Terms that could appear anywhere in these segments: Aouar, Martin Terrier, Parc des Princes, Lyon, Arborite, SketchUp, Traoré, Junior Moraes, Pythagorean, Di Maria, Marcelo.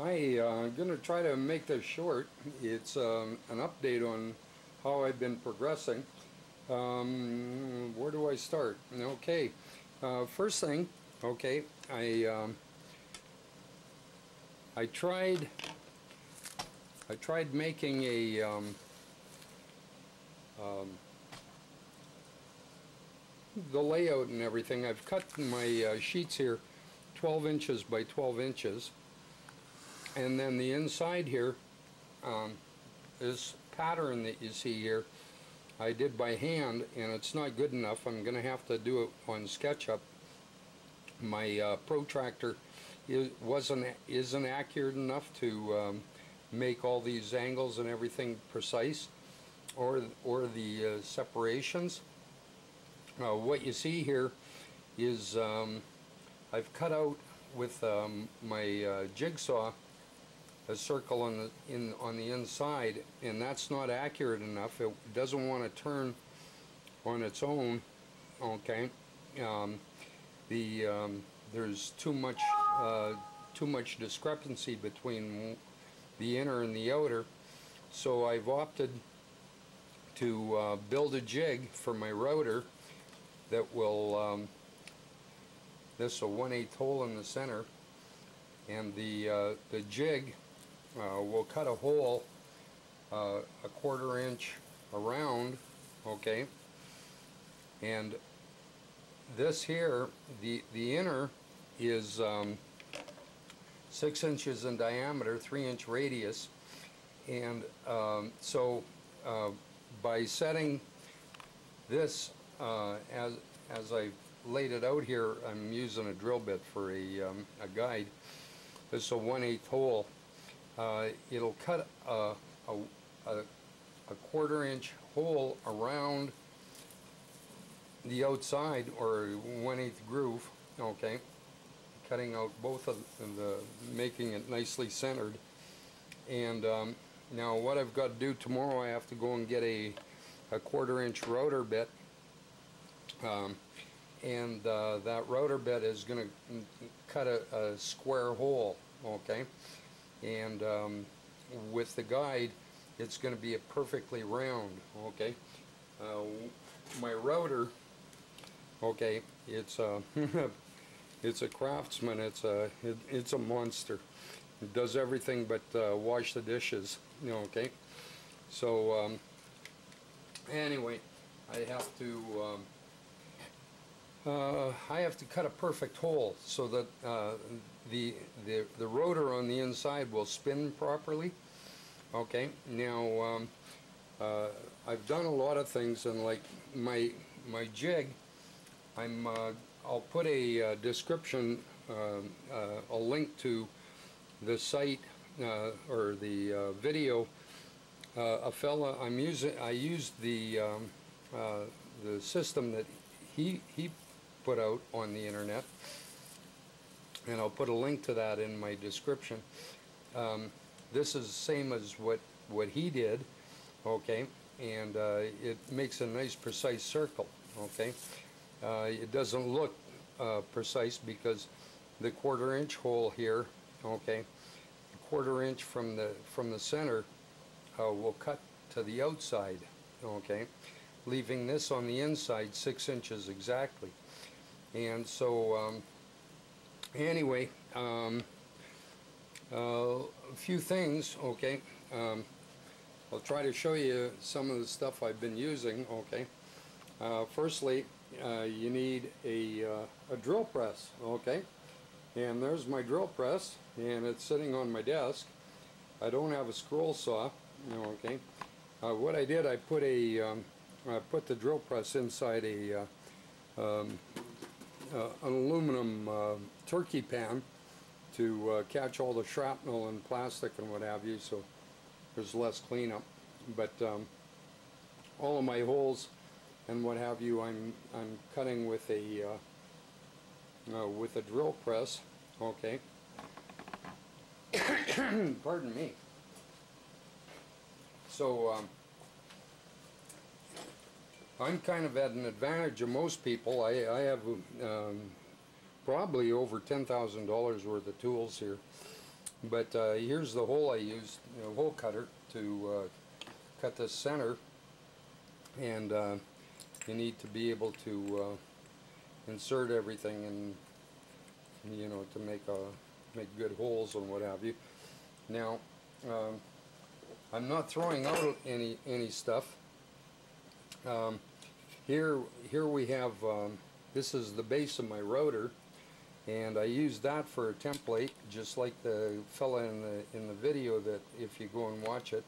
Hi, I'm going to try to make this short. It's an update on how I've been progressing. Where do I start? Okay, first thing, okay, I tried making a the layout and everything. I've cut my sheets here 12 inches by 12 inches. And then the inside here, this pattern that you see here, I did by hand, and it's not good enough. I'm going to have to do it on SketchUp. My protractor isn't accurate enough to make all these angles and everything precise, or the separations. What you see here is I've cut out with my jigsaw a circle on the inside, and that's not accurate enough. It doesn't want to turn on its own. Okay, there's too much discrepancy between the inner and the outer, so I've opted to build a jig for my router that will. This is a 1/8 hole in the center, and the jig. We'll cut a hole a 1/4 inch around, okay, and this here, the inner is 6 inches in diameter, 3-inch radius, and so by setting this as I laid it out here, I'm using a drill bit for a guide. This is a 1/8 hole. It'll cut a 1/4 inch hole around the outside, or 1/8 groove, okay, cutting out both of the, making it nicely centered. And now what I've got to do tomorrow, I have to go and get a 1/4 inch router bit, and that router bit is going to cut a square hole, okay. And with the guide, it's going to be a perfectly round, okay. My router, okay, it's a it's a Craftsman. It's a monster. It does everything but wash the dishes, okay. So anyway, I have to cut a perfect hole so that the rotor on the inside will spin properly. Okay, now I've done a lot of things, and like my jig, I'll put a description, a link to the site or the video. A fella I used the system that he put out on the internet, and I'll put a link to that in my description. This is the same as what he did, okay, and it makes a nice precise circle, okay. It doesn't look precise because the 1/4 inch hole here, okay, the 1/4 inch from the center will cut to the outside, okay, leaving this on the inside 6 inches exactly. And so anyway, a few things, okay. I'll try to show you some of the stuff I've been using, okay. Firstly, you need a drill press, okay, and there's my drill press, and it's sitting on my desk. I don't have a scroll saw, okay. What I did, I put the drill press inside an aluminum turkey pan to catch all the shrapnel and plastic and what have you, so there's less cleanup. But all of my holes and what have you, I'm cutting with a drill press, okay. Pardon me. So I'm kind of at an advantage of most people. I have probably over $10,000 worth of tools here, But here's the hole I used, hole cutter, to cut the center. And you need to be able to insert everything and, to make good holes and what have you. Now, I'm not throwing out any stuff. Here we have, this is the base of my rotor, and I used that for a template, just like the fella in the video that if you go and watch it.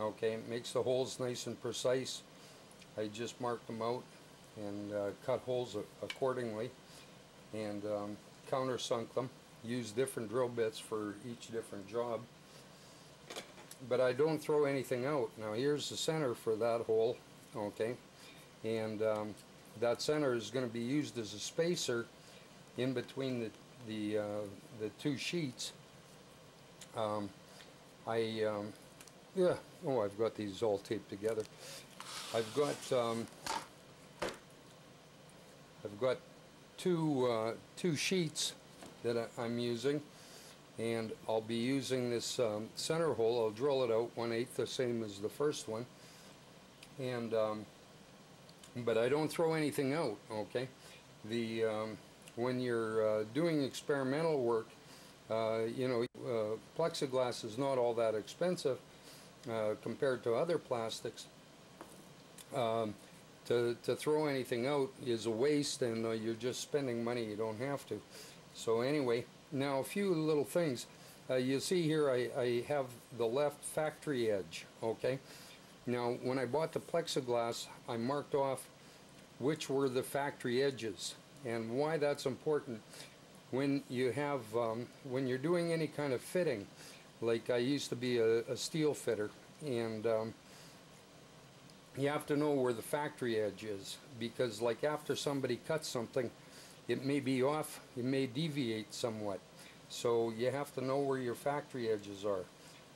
Okay, it makes the holes nice and precise. I just marked them out and cut holes accordingly, and countersunk them. Use different drill bits for each different job. But I don't throw anything out. Now here's the center for that hole, okay, and that center is going to be used as a spacer in between the two sheets. I've got these all taped together. I've got two sheets that I'm using, and I'll be using this center hole. I'll drill it out 1/8, the same as the first one, and but I don't throw anything out. Okay, the when you're doing experimental work, plexiglass is not all that expensive compared to other plastics. To throw anything out is a waste, and you're just spending money you don't have to. So anyway, now a few little things. You see here I have the left factory edge, okay? Now when I bought the plexiglass, I marked off which were the factory edges, and why that's important when you have when you're doing any kind of fitting. Like I used to be a steel fitter, and you have to know where the factory edge is, because like after somebody cuts something, it may be off, it may deviate somewhat. So you have to know where your factory edges are.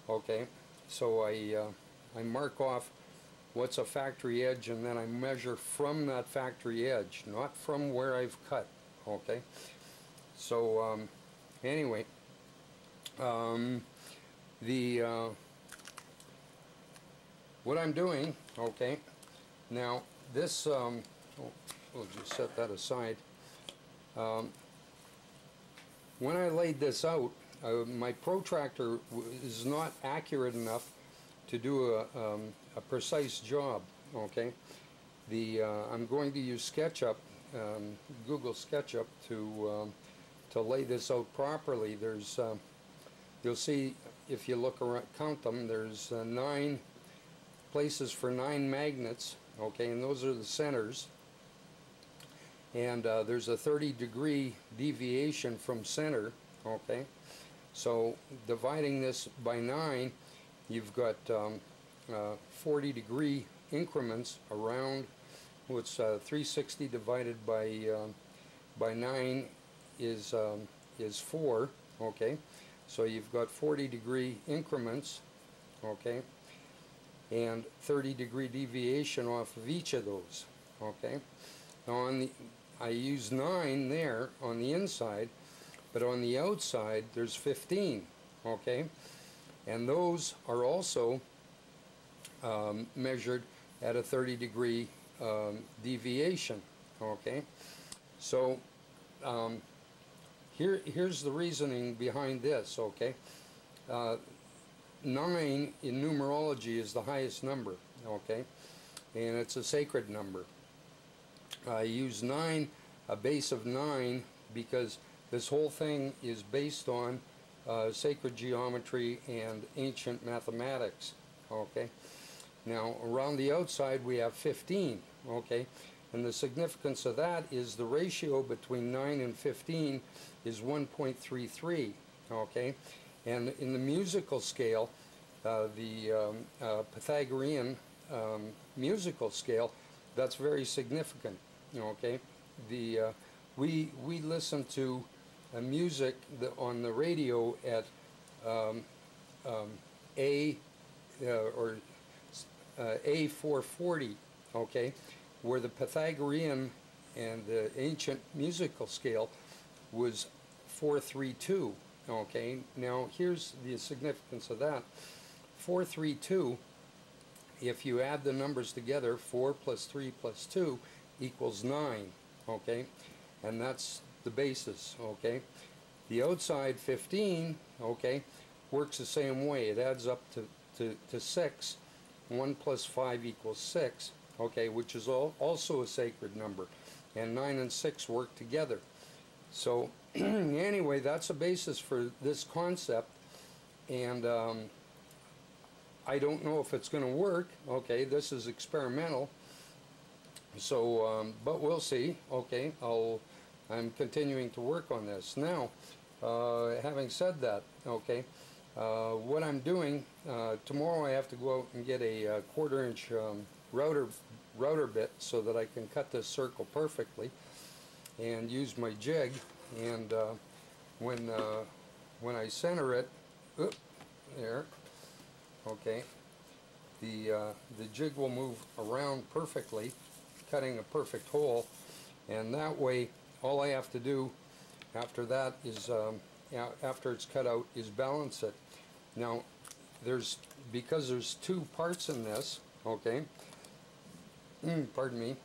Okay, so I mark off what's a factory edge, and then I measure from that factory edge, not from where I've cut. Okay, so anyway, what I'm doing, okay, now this, we'll just set that aside. When I laid this out, my protractor is not accurate enough to do a precise job, okay? I'm going to use SketchUp, Google SketchUp, to lay this out properly. There's, you'll see if you look around, count them, there's 9 places for 9 magnets, okay, and those are the centers, and there's a 30-degree deviation from center, okay. So dividing this by 9, you've got 40-degree increments around, which 360 divided by 9 is 4, okay. So you've got 40-degree increments, okay, and 30-degree deviation off of each of those, okay. Now I use 9 there on the inside, but on the outside there's 15, okay, and those are also measured at a 30-degree deviation, okay. So here's the reasoning behind this, okay. 9 in numerology is the highest number, okay, and it's a sacred number. I use 9, a base of 9, because this whole thing is based on sacred geometry and ancient mathematics, okay. Now around the outside we have 15, okay, and the significance of that is the ratio between 9 and 15 is 1.33, okay. And in the musical scale, the Pythagorean musical scale, that's very significant, okay. The we listen to music on the radio at A440, okay, where the Pythagorean and the ancient musical scale was 432, Okay, now here's the significance of that. 4, 3, 2, if you add the numbers together, 4 plus 3 plus 2 equals 9, okay, and that's the basis, okay. The outside 15, okay, works the same way. It adds up to 6. 1 plus 5 equals 6, okay, which is also a sacred number, and 9 and 6 work together. So anyway, that's a basis for this concept, and I don't know if it's going to work, okay, this is experimental, so, but we'll see, okay, I'm continuing to work on this. Now, having said that, okay, what I'm doing, tomorrow I have to go out and get a 1/4 inch router bit so that I can cut this circle perfectly and use my jig, and when I center it, oops, there, okay, the jig will move around perfectly, cutting a perfect hole, and that way all I have to do after that is, after it's cut out, is balance it. Now, because there's 2 parts in this, okay, pardon me,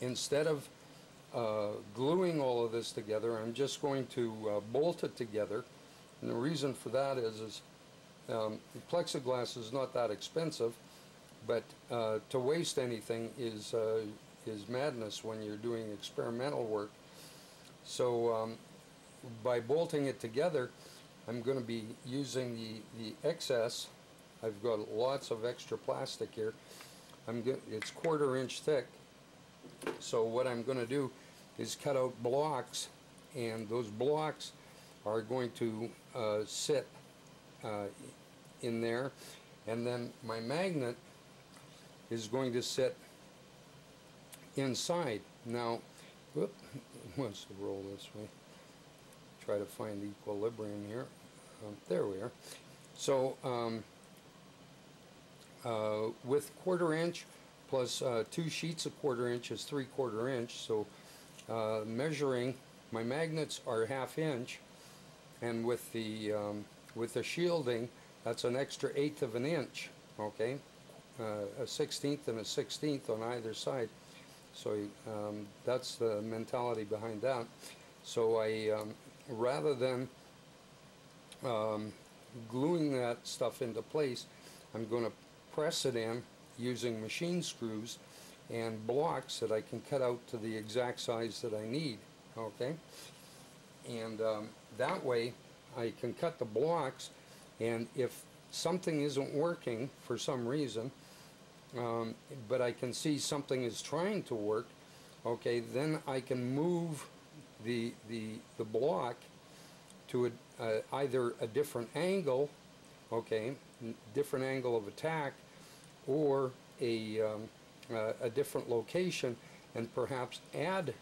instead of gluing all of this together, I'm just going to bolt it together, and the reason for that is plexiglass is not that expensive, but to waste anything is madness when you're doing experimental work. So by bolting it together, I'm going to be using the excess. I've got lots of extra plastic here. It's 1/4 inch thick. So what I'm going to do is cut out blocks, and those blocks are going to sit in there, and then my magnet is going to sit inside. Now, whoop, wants to roll this way. Try to find equilibrium here. There we are. So with 1/4 inch plus 2 sheets of 1/4 inch is 3/4 inch. So measuring, my magnets are 1/2 inch, and with the shielding, that's an extra 1/8 of an inch. Okay, a 1/16 and a 1/16 on either side. So that's the mentality behind that. So I, rather than gluing that stuff into place, I'm going to press it in using machine screws and blocks that I can cut out to the exact size that I need. Okay, and that way I can cut the blocks, and if something isn't working for some reason, but I can see something is trying to work, okay, then I can move the block to either a different angle, okay, different angle of attack, or a different location, and perhaps add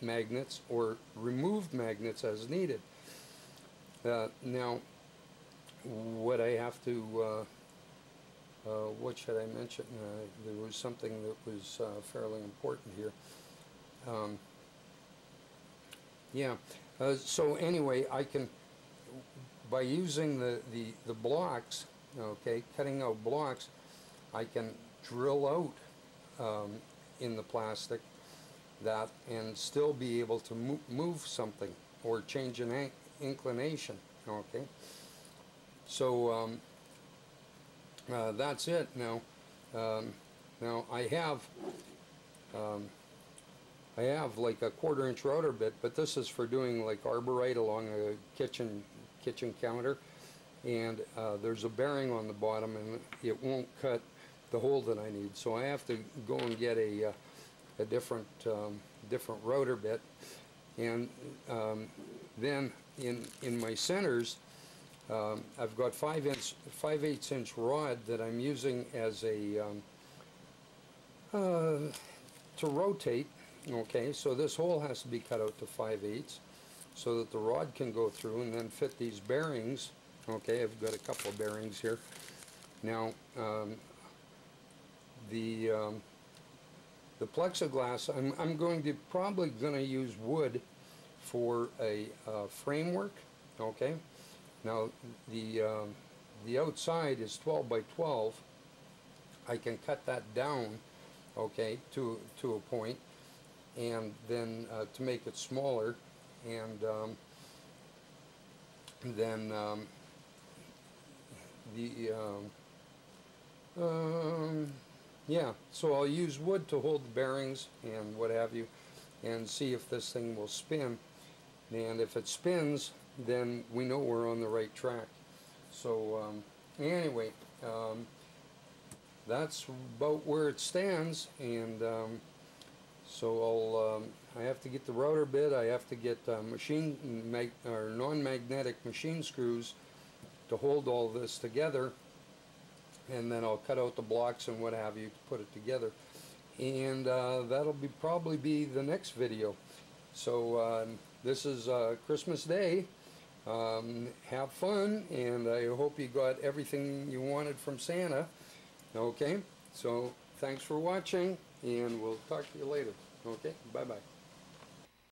magnets or remove magnets as needed. Now, what I have to what should I mention? There was something that was fairly important here. So anyway, I can, by using the blocks, okay, cutting out blocks, I can drill out in the plastic that, and still be able to move something or change an inclination. Okay, so. That's it. Now, now I have like a 1/4 inch router bit, but this is for doing like arborite along a kitchen counter, and there's a bearing on the bottom, and it won't cut the hole that I need. So I have to go and get a different router bit, and then in my centers. I've got 5/8 inch rod that I'm using as a to rotate. Okay, so this hole has to be cut out to 5/8 so that the rod can go through and then fit these bearings. Okay, I've got a couple of bearings here. Now the plexiglass, I'm going to use wood for a framework. Okay, now the outside is 12 by 12. I can cut that down, okay, to a point, and then to make it smaller, and then yeah, so I'll use wood to hold the bearings and what have you, and see if this thing will spin. And if it spins, then we know we're on the right track. So anyway, that's about where it stands. And so I'll I have to get the router bit. I have to get machine or non-magnetic machine screws to hold all this together, and then I'll cut out the blocks and what have you to put it together. And that'll be probably be the next video. So this is Christmas Day. Have fun, and I hope you got everything you wanted from Santa. Okay, so thanks for watching, and we'll talk to you later. Okay, bye-bye.